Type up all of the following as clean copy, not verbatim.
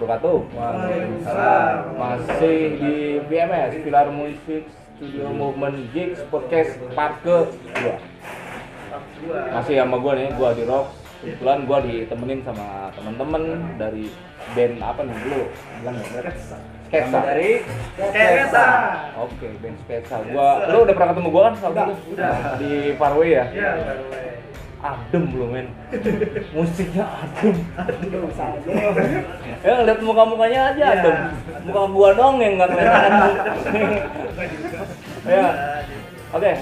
wabarakatuh. Waalaikumsalam. Masih di VMS Vilar Music Studio Movement Gigs Podcast Part ke-2. Masih sama gue nih, gue Jirock. Kebetulan gue ditemenin sama temen-temen dari band apa nih dulu? Sketsa. Dari Sketsa. Oke, band Sketsa. Lo udah pernah ketemu gue kan? Udah. Di Parkway ya? Iya, Parkway. Adem loh men, musiknya adem. Ya lihat muka-mukanya aja ya, adem. Muka gua dong yang nggak kelihatan. Ya, oke.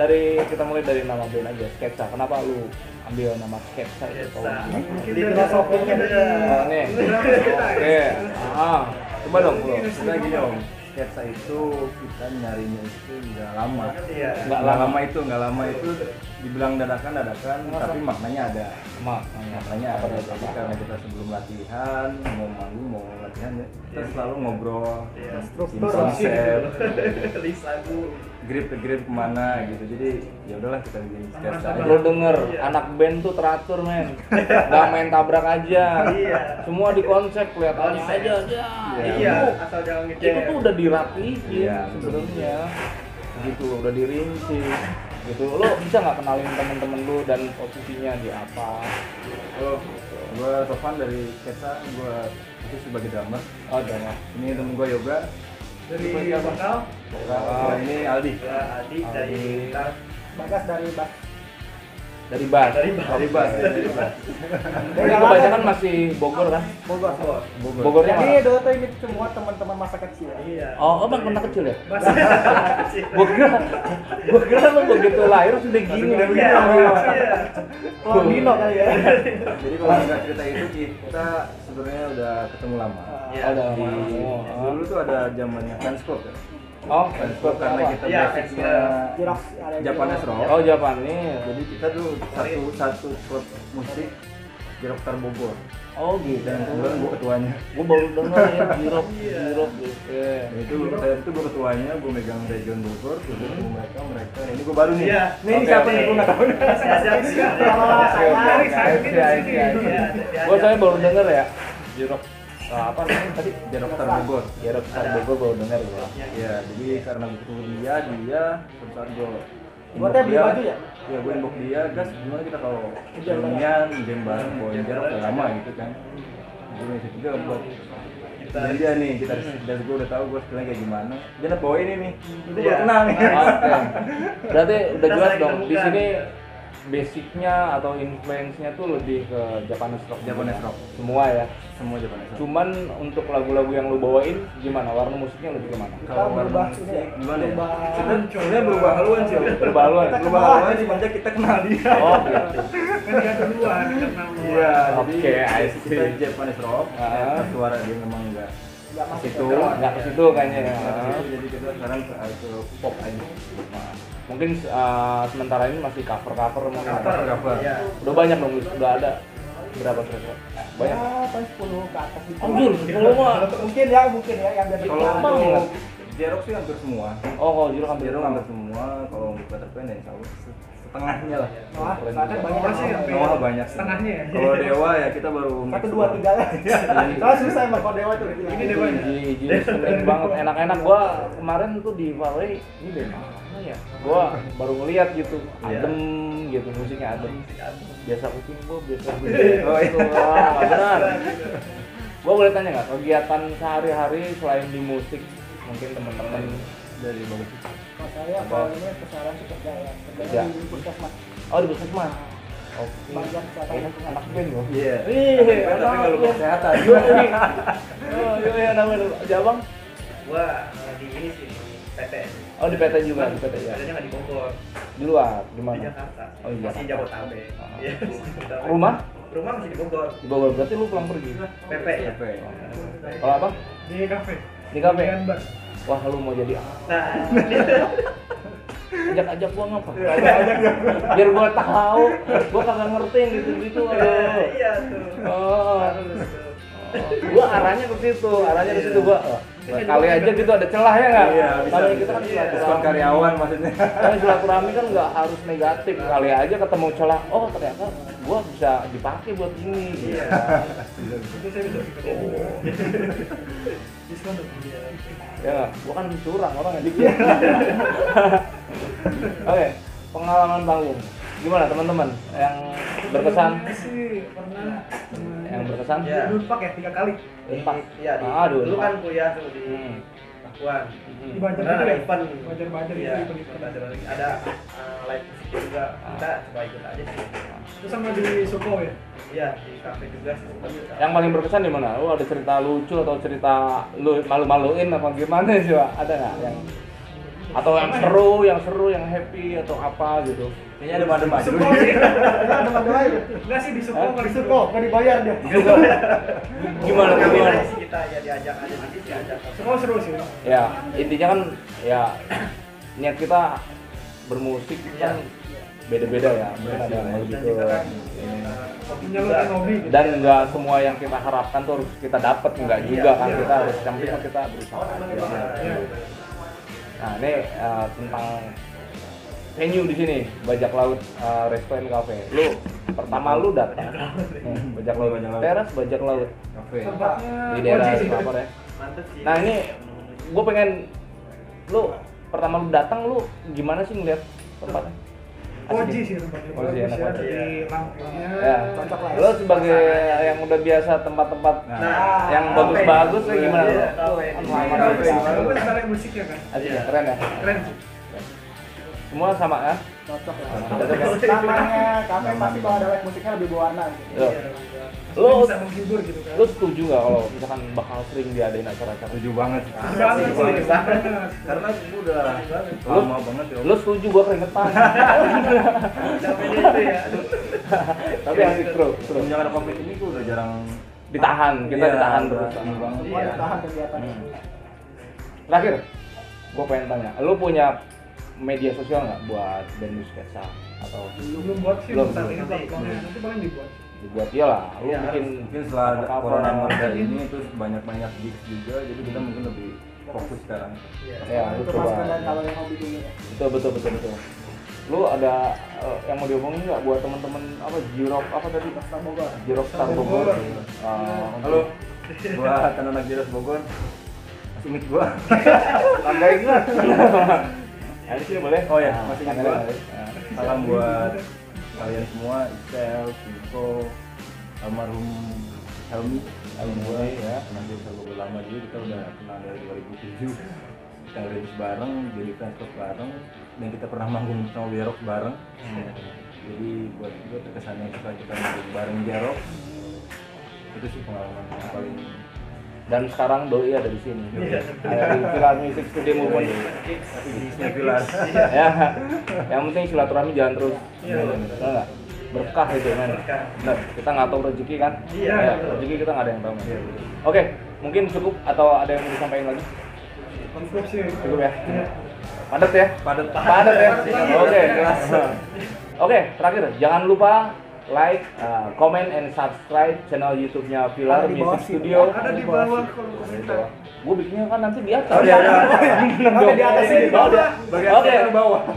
Dari kita mulai dari nama band aja, Sketsa. Kenapa lu ambil nama Sketsa? Coba dong lo. Sketsa itu kita nyarinya itu nggak lama. Nggak lama itu dibilang dadakan, tapi maknanya ada. Maknanya apa? Tapi karena kita sebelum latihan, mau manggung, mau latihan ya, kita selalu ngobrol, konsep, grip kemana gitu. Jadi ya udahlah kita bikin Sketsa aja. Lo denger, anak band tuh teratur men, nggak main tabrak aja. Semua di konsep, kelihatannya aja. Iya. Asal jangan ngejek. Itu tuh udah dirapihin sebenarnya. Gitu, udah dirinci. Gitu. Lo bisa nggak kenalin temen-temen lu dan posisinya di apa? Halo, gue Tovan dari Sketsa, gue itu sebagai drummer. Oh drummer. Ini temen gue Yoga. Dari Vokal. Ini Aldi. Aldi dari gitar. Bagas dari bass. Dari bass. Ini kebanyakan masih Bogor kan? Bogor. Jadi Dota ini semua teman-teman masa kecil. Iya. Oh, teman kecil ya? Masa kecil. Bogor emang begitu lahir sudah gini. Oh, Dino kali ya. Jadi kalau nggak cerita itu kita sebenarnya udah ketemu lama. Ada dulu tuh ada zamannya Fanscope ya. Oh, karena kita basicnya Japanese rock. Oh, Japanese. Jadi kita tuh satu klub musik Jirock Bogor. Oh, gitu. Dan gue ketuanya. Gue baru dengar ya Jirock gitu. Itu gue ketuanya, gue megang region Bogor, terus mereka. Ini gue baru nih. Ini siapa nih? Gue nggak tahu. Saya baru dengar ya Jirock. Apa namanya tadi? Jirock Bogor baru dengar gua. Iya, jadi karena butuh dia sebentar gua. Buatnya beli baju ya? Iya, gua inbox dia, gas gimana kita kalau jaringan game bareng gua Jirock udah lama gitu kan. Gua itu juga buat jadi dia nih, kita dan gua udah tahu gua sekarang kayak gimana. Jangan bawa ini nih. Itu gua tenang. Berarti udah jelas dong di sini basicnya atau influence-nya tuh lebih ke Japanese rock. Semua ya? Semua Japanese rock. Cuman untuk lagu-lagu yang lu bawain gimana? Warna musiknya lebih kemana? Kalau warna musiknya gimana ya? Sebenernya berubah haluan sih. Berubah haluan semenjak kita kenal dia. Oh gitu. Kan dia duluan, iya, jadi kita Japanese rock, suara dia memang nggak ke situ kayaknya ya. Jadi kita sekarang ke pop aja. Mungkin sementara ini masih cover. Ya. Udah banyak dong, udah ada berapa kira-kira? Banyak. Paling 10 ke atas itu. Mungkin ya yang dari kalau Jirock sih hampir semua. Oh, kalau Jirock hampir semua. Kalau buka terpen dan sahur setengahnya lah. Banyak sih. Setengahnya ya. Kalau Dewa ya kita baru 1, 2, 3 lah. Kalau susah emang kalau Dewa tuh. Ini Dewa banget enak-enak. Gua kemarin tuh di Valley ini deh. Ya, gua baru ngeliat gitu, adem gitu, musiknya adem. Biasa kucing gua, benar. Gua boleh tanya nggak kegiatan sehari-hari selain di musik, mungkin teman-teman dari bagus? Mas saya awalnya kesalahan sih kerja di puskesmas. Oh di puskesmas. Oke. Banyak kesehatan anak band loh. Iya. Tapi nggak lupa kesehatan. Iya, namanya Jabang. Gua di ini sih. PT. Oh di PT juga, di PT ya. Katanya nggak di Bogor. Di luar, di mana? Di Jakarta. Oh iya. Di Jabodetabek. Iya. Rumah? Rumah masih di Bogor. Di Bogor berarti lu pulang pergi. PP ya. Kalau apa? Di kafe. Di kafe. Wah lu mau jadi apa? Nah. Ajak gua ngapa? Biar gua tahu. Gua kagak ngerti gitu-gitu. Iya tuh. Oh. Gua arahnya ke situ. Gua Kali aja gitu ada celah ya nggak? Iya, bisa. Kita kan diskon karyawan maksudnya. Karena silaturahmi kan nggak harus negatif. Kali aja ketemu celah, oh ternyata gua bisa dipakai buat ini. Iya. Itu saya bisa. Diskon tuh. Ya, gua kan curang orang ya. Oke, pengalaman panggung. Gimana teman-teman yang berkesan? Pernah. Yang berkesan? Lupak ya 3 kali. Lupak. Iya. Aduh. Lu kan kuliah tuh di Pakuan. Di Banjar-Banjar ya. Ada live music juga. Kita coba ikut aja sih. Terus sama di Soko ya? Iya, di kafe juga. Yang paling berkesan di mana? Lu ada cerita lucu atau cerita lu malu-maluin apa gimana sih, Pak? Ada nggak yang atau yang seru, yang happy atau apa gitu? Kayaknya ada madem aja. Enggak sih di Suko, enggak disuruh, enggak dibayar dia. Gimana tuh kita ya diajak aja nanti diajak. Suko seru sih. Ya, intinya kan ya niat kita bermusik kan beda-beda ya. Dan enggak semua yang kita harapkan tuh harus kita dapat, enggak juga kan, kita harus campur, kita berusaha. Nah ini tentang venue di sini Bajak Laut Resto and Cafe. Lu pertama lu datang Bajak Laut, Teras Bajak Laut Cafe di daerah Selapor ya. Nah ini gue pengen lu pertama lu datang lu gimana sih ngeliat tempatnya? Koji sih tempatnya. Koji enak banget. Ya. Lu sebagai yang udah biasa tempat-tempat yang bagus-bagus ya gimana lu? Lu sebenarnya musik ya kan? Iya, keren ya. Keren sih. Semua sama kan? Cocok lah. Namanya kafe pasti kalau ada live musiknya lebih berwarna gitu. Lu bisa menghibur gitu kan. Lu setuju enggak kalau misalkan bakal sering diadain acara-acara? Setuju banget. Setuju banget. Karena gue udah lama banget ya. Lu setuju gua keringetan. Capek gitu ya. Tapi asik bro. Jangan ada covid ini gua udah jarang ditahan. Kita ditahan terus. Semua ditahan kegiatannya. Terakhir, gua pengen tanya, lu punya media sosial nggak buat band musik Sketsa atau belum buat sih? Belum. Nanti paling dibuat ya lah. Lu mungkin setelah corona masa ini terus banyak gigs juga, jadi kita mungkin lebih fokus sekarang. Ya, lu coba. Betul. Lu ada yang mau diomongin nggak buat temen-temen apa Jirock apa tadi? Jirock Star Bogor. Halo, buat anak Jirock Bogor. Sumit gua. Tanggain lah. Ada sih boleh? Oh ya, masih ingat. Salam buat kalian semua, Isel, Sinko, almarhum Helmi, almarhum ya, nanti udah lama juga kita udah kenal dari 2007. Kita range bareng, jadi transport bareng, dan kita pernah manggung sama Jirock bareng. Jadi buat juga terkesannya kita manggung bareng Jirock. Itu sih pengalaman yang paling. Dan sekarang Doi ada di sini. Iya. Ada di Vilar Music Studio maupun di Vilar. Ya. Yang penting silaturahmi jalan terus. Iya. Enggak? Berkah itu kan. Benar. Kita nggak tahu rezeki kan? Iya. Ya, rezeki kita nggak ada yang tahu. Iya. Oke, mungkin cukup atau ada yang mau disampaikan lagi? Cukup sih. Cukup ya. Padat ya? Padat ya. Oke, jelas. Oke, terakhir jangan lupa like, comment, and subscribe channel YouTube-nya Vilar Music Studio. Ada di bawah kolom komentar. Gue bikinnya kan nanti di atas. Nanti di atas sini.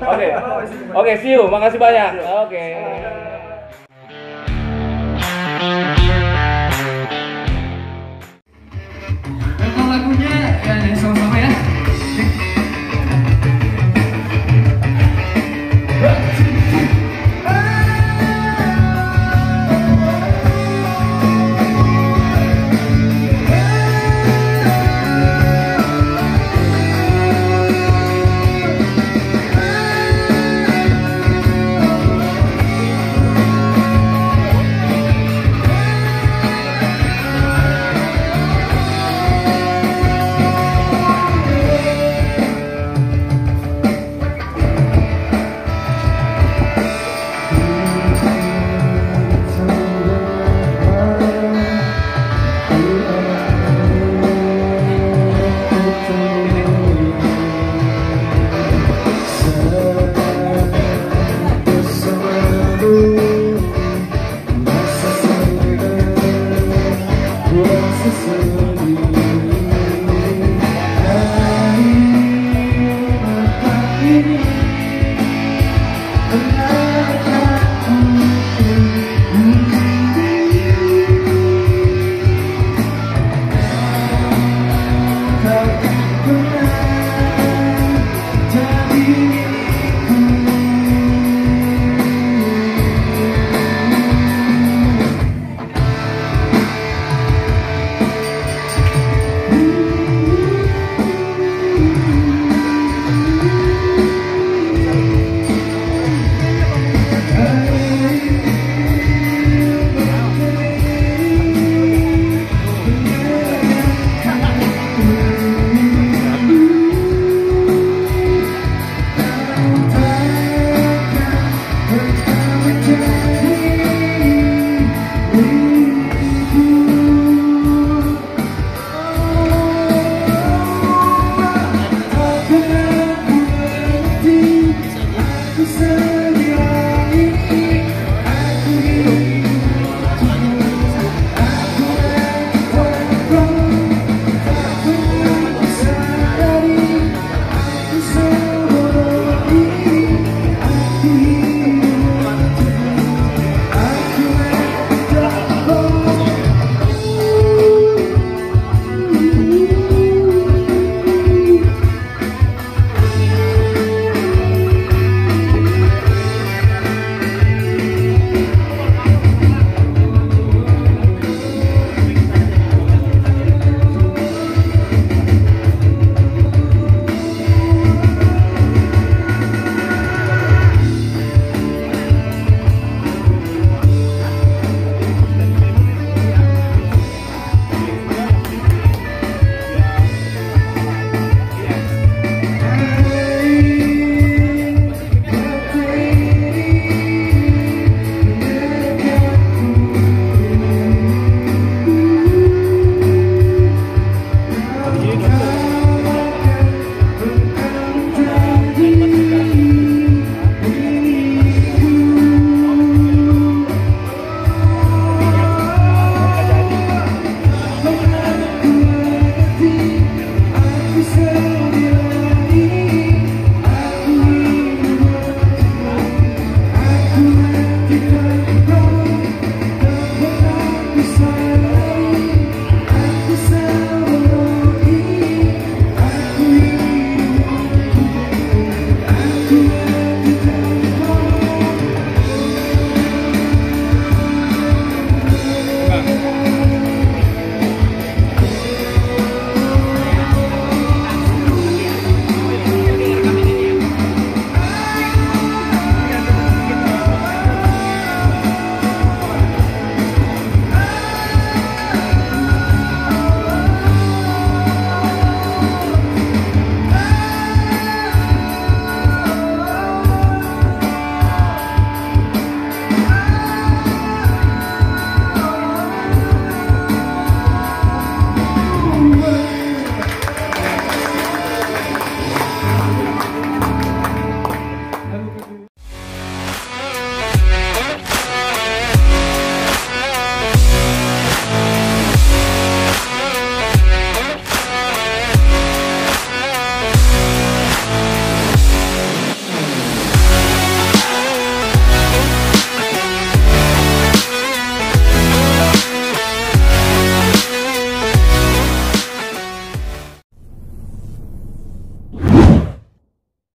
Oke. Oke, see you. Makasih banyak. Oke.